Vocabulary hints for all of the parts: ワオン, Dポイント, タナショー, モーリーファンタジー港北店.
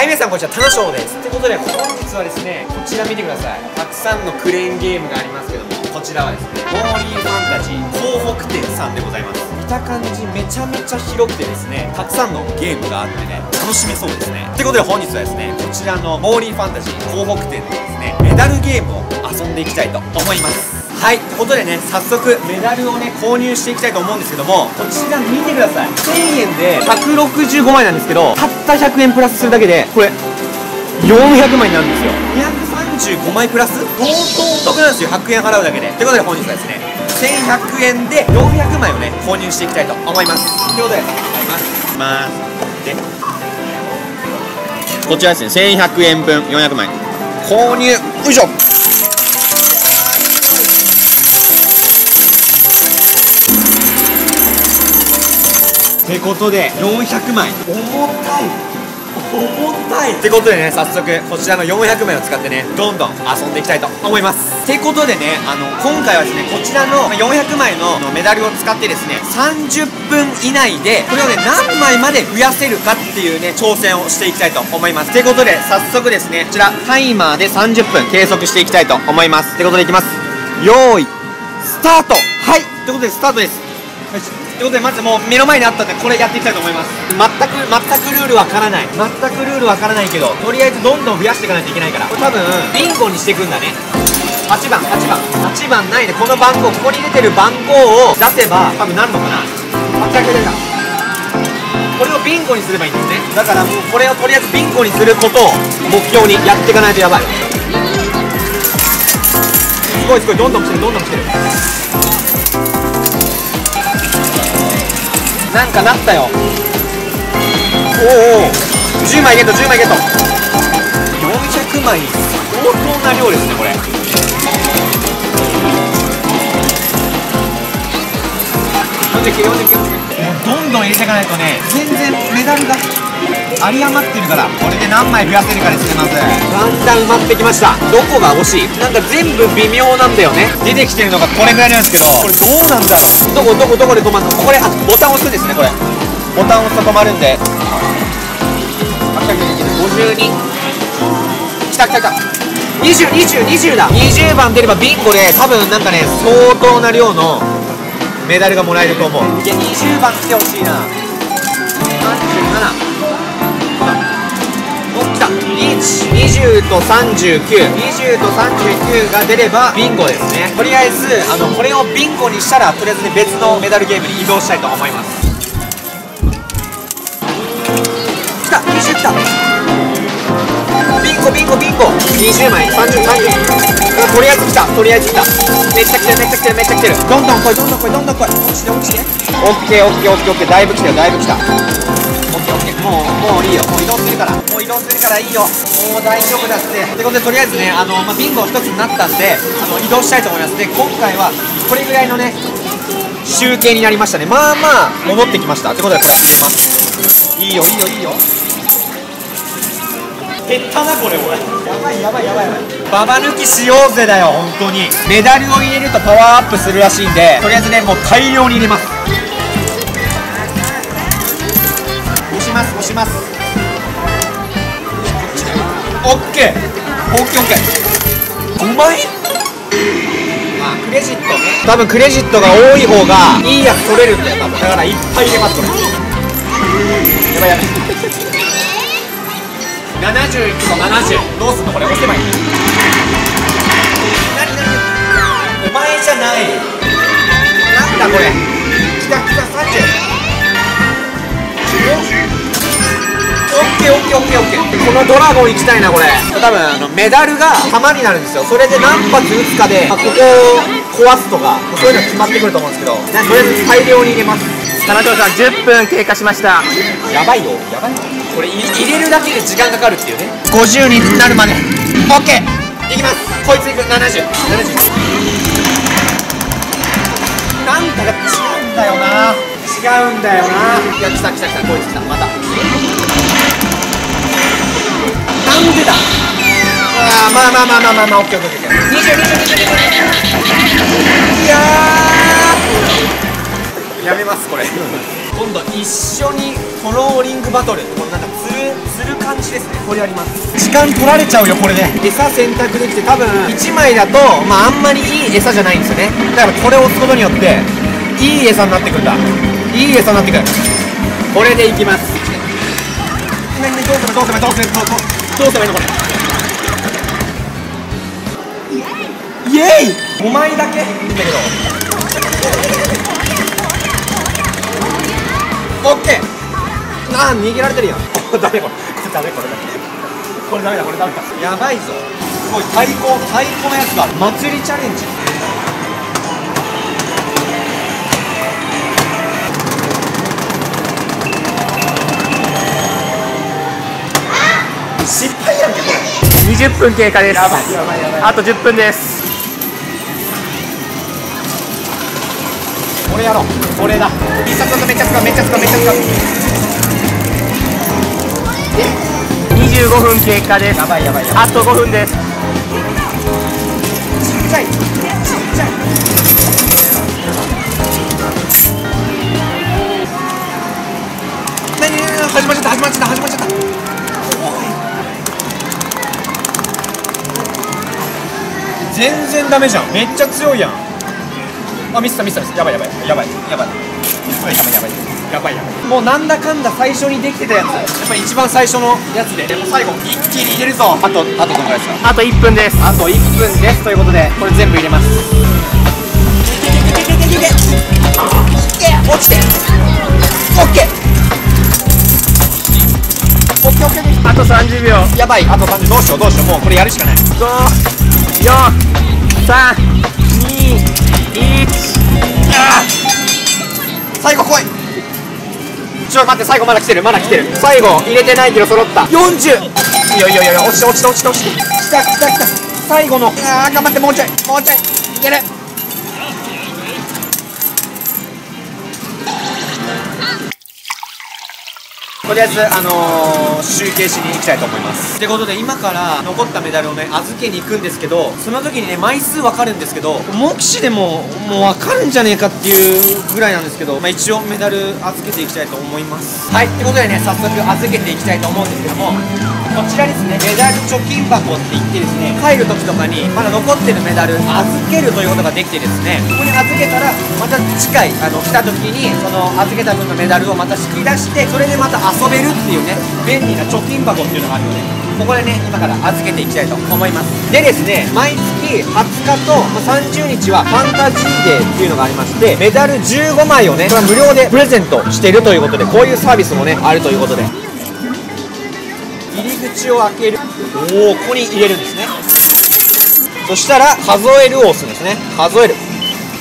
はい、皆さんこんにちは、タナショーです。ということで、本日はですね、こちら見てください。たくさんのクレーンゲームがありますけども、こちらはですね、モーリーファンタジー港北店さんでございます。見た感じ、めちゃめちゃ広くてですね、たくさんのゲームがあってね、楽しめそうですね。ということで、本日はですね、こちらのモーリーファンタジー港北店でですね、メダルゲームを遊んでいきたいと思います。はい、ということでね、早速メダルをね、購入していきたいと思うんですけども、こちら見てください。1000円で165枚なんですけど、たった100円プラスするだけで、これ400枚になるんですよ。235枚プラス相当お得なんですよ、100円払うだけで。ということで本日はですね、1100円で400枚をね、購入していきたいと思います。ということで、でこちらですね、1100円分400枚購入、よいしょ。ってことで400枚重たいってことでね、早速こちらの400枚を使ってね、どんどん遊んでいきたいと思います。ってことでね、今回はですね、こちらの400枚のメダルを使ってですね、30分以内でこれをね、何枚まで増やせるかっていうね、挑戦をしていきたいと思います。ってことで早速ですね、こちらタイマーで30分計測していきたいと思います。ってことでいきます。用意スタート。はい、ってことでスタートです。よし、ということで、まずもう目の前にあったんで、これやっていきたいと思います。全くルールわからない、けど、とりあえずどんどん増やしていかないといけないから、これ多分ビンゴにしていくんだね。8番ないで、この番号、ここに出てる番号を出せば多分なるのかな。全く出た。これをビンゴにすればいいんですね。だからもうこれをとりあえずビンゴにすることを目標にやっていかないとやばい。すごいすごい、どんどん来てる。なんかなったよ。おお、10枚ゲット、400枚、相当な量ですね、これ。もうどんどん入れていかないとね、全然メダルが有り余ってるから、これで何枚増やせるかですね。まずだんだん埋まってきました。どこが惜しい、なんか全部微妙なんだよね。出てきてるのがこれぐらいなんですけど、これどうなんだろう。どこで止まるの。これ、あ、ボタン押すんですね。これボタン押すと止まるんで。52、きたきたきた、20だ。20番出ればビンゴで、多分なんかね、相当な量のメダルがもらえると思う。いや、20番来てほしいな。37、20と39、が出ればビンゴですね。とりあえずこれをビンゴにしたら、とりあえずね、別のメダルゲームに移動したいと思います。きた、20きた、ビンゴ、20枚、30、とりあえずきた、めっちゃきてる、どんどん来い、どんどん来い。落ちて、オッケー、だいぶ来た。もういいよ、もう移動するからいいよ、もう大丈夫だって。ってことで、とりあえずね、ビンゴ一つになったんで、移動したいと思います。で、今回はこれぐらいのね、集計になりましたね。まあまあ戻ってきました。ってことで、これ始めます。いいよ、減ったな、これ。俺、やばい、ババ抜きしようぜだよ、本当に。メダルを入れるとパワーアップするらしいんで、とりあえずね、もう大量に入れます。押します。オッケー。5枚。まあクレジットね、多分クレジットが多い方がいいやつ取れるんだよ、多分。だからいっぱい入れます。これやばい。71と70、どうすんのこれ。押せばいい。お前じゃない、なんだこれ。きた、30。オッケー。このドラゴン行きたいな、これ。多分メダルが弾になるんですよ。それで何発撃つかで、ここを壊すとか、そういうの決まってくると思うんですけど、とりあえず大量に入れます。タナショーさん、10分経過しました。やばいよ、これ入れるだけで時間かかるっていうね。50になるまで。オッケー、いきます。こいついく。70、なんかが違うんだよな。いや、来た、こいつ来た。またなんでだ。まあ、オッケー。いやー、やめます、これ。今度一緒にトローリングバトル。これなんかつるする感じですね。これあります。時間取られちゃうよこれで、ね、餌選択できて、多分1枚だと、まあ、あんまりいい餌じゃないんですよね。だからこれを押すことによっていい餌になってくんだ。いい餌になってくる。これでいきます。どうすればいいのこれ。イエイ、5枚だけだけどオッケー。ああ逃げられてるやん。ダメこれ、これダメだ。やばいぞ。すごい太鼓のやつが祭りチャレンジ。失敗やんけこれ。20分経過です。やばい。あと10分です。これやろう、これだ。めっちゃ使う。25分経過です。やばい。あと5分です。ちっちゃい。始まっちゃった。全然ダメじゃん。めっちゃ強いやん。あ、ミスった。やばい。もうなんだかんだ最初にできてたやつ、やっぱり一番最初のやつで、でも最後一気に入れるぞ。あとどのくらいですか？あと1分です。ということで、これ全部入れます。落ちて。オッケー。あと30秒。やばい。あと30。どうしよう。もうこれやるしかない。5、4、3、2、1。最後来い。ちょっと待って、最後まだ来てる。最後入れてないけど揃った。40。いや落ちた。来た。最後の、頑張って、もうちょい。いける。とりあえず集計しに行きたいと思います。ってことで、今から残ったメダルをね、預けに行くんですけど、その時にね、枚数分かるんですけど、目視でもう分かるんじゃねえかっていうぐらいなんですけど、まあ、一応メダル預けていきたいと思います。はい、ってことでね、早速預けていきたいと思うんですけども、こちらですね、メダル貯金箱って言ってですね、帰る時とかにまだ残ってるメダル預けるということができてですね、ここに預けたらまた次回来た時にその預けた分のメダルをまた引き出して、それでまた遊べるっていうね、便利な貯金箱っていうのがあるので、ここでね、今から預けていきたいと思います。でですね、毎月20日と30日はファンタジーデーっていうのがありまして、メダル15枚をね、これは無料でプレゼントしているということで、こういうサービスもね、あるということで、入り口を開ける。おお、ここに入れるんですね。そしたら数えるを押すんですね。数える。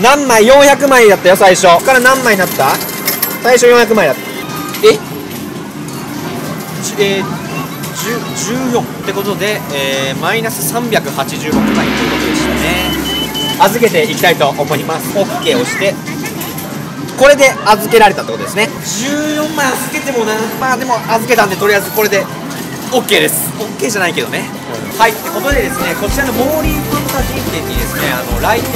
何枚？ 400 枚だったよ最初。ここから何枚になった？最初400枚だった。14ってことで、マイナス386枚ということでしたね。預けていきたいと思います。 OK を押して、これで預けられたってことですね。14枚預けてもな、まあでも預けたんで、とりあえずこれで OK です。 OK じゃないけどね、うん、はい。ってことでですね、こちらのモーリーファンタジー店にですね、来店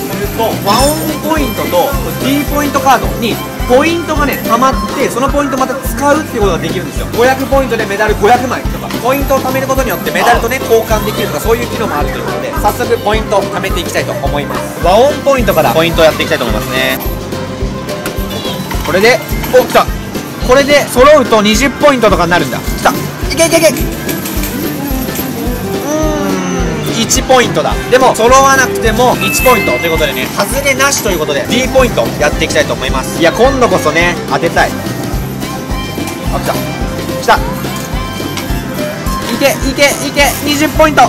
するとワオンポイントと D ポイントカードにポイントがね、溜まって、そのポイントまた使うっていうことができるんですよ。500ポイントでメダル500枚とか、ポイントを貯めることによってメダルとね、交換できるとか、そういう機能もあるということで、早速ポイントを貯めていきたいと思います。和音ポイントからポイントをやっていきたいと思いますね。これで、お、来た。これで揃うと20ポイントとかになるんだ。来た。いけ。1ポイントだ。でも揃わなくても1ポイントということでね、外れなしということで D ポイントやっていきたいと思います。いや、今度こそね、当てたい。あ、来た。いけ。20ポイント。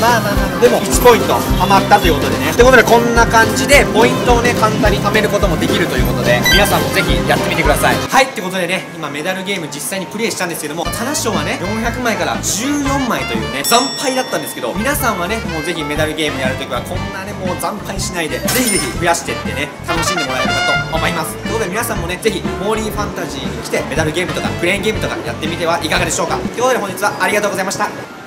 まあ、でも1ポイントはまったということでね。ってことで、こんな感じでポイントをね、簡単に貯めることもできるということで、皆さんもぜひやってみてください。はい、ってことでね、今メダルゲーム実際にプレイしたんですけども、タナショーはね、400枚から14枚というね、惨敗だったんですけど、皆さんはね、もうぜひメダルゲームやるときはこんなね、もう惨敗しないで、ぜひ増やしてってね、楽しんでもらえるかと思います。ということで、皆さんもね、ぜひモーリーファンタジーに来て、メダルゲームとかクレーンゲームとかやってみてはいかがでしょうか。ということで、本日はありがとうございました。